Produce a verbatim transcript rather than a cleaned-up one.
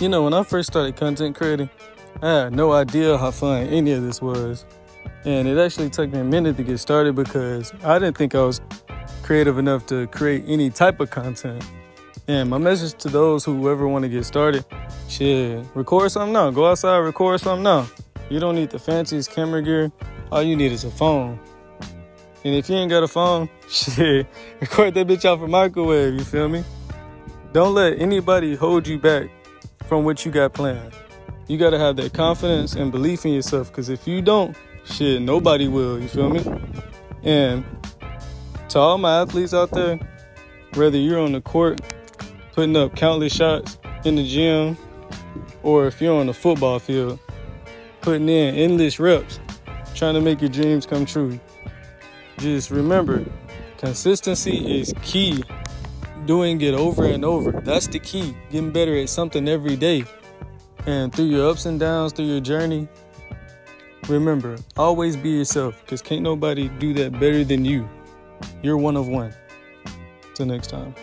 You know, when I first started content creating, I had no idea how fun any of this was. And it actually took me a minute to get started because I didn't think I was creative enough to create any type of content. And my message to those who ever want to get started, shit, record something now. Go outside, record something now. You don't need the fanciest camera gear. All you need is a phone. And if you ain't got a phone, shit, record that bitch off a microwave, you feel me? Don't let anybody hold you back from what you got planned. You gotta have that confidence and belief in yourself, because if you don't, shit, nobody will, you feel me? And to all my athletes out there, whether you're on the court putting up countless shots in the gym, or if you're on the football field putting in endless reps trying to make your dreams come true, just remember, consistency is key. Doing it over and over, that's the key. Getting better at something every day. And through your ups and downs, through your journey, remember, always be yourself, because can't nobody do that better than you. You're one of one. Till next time.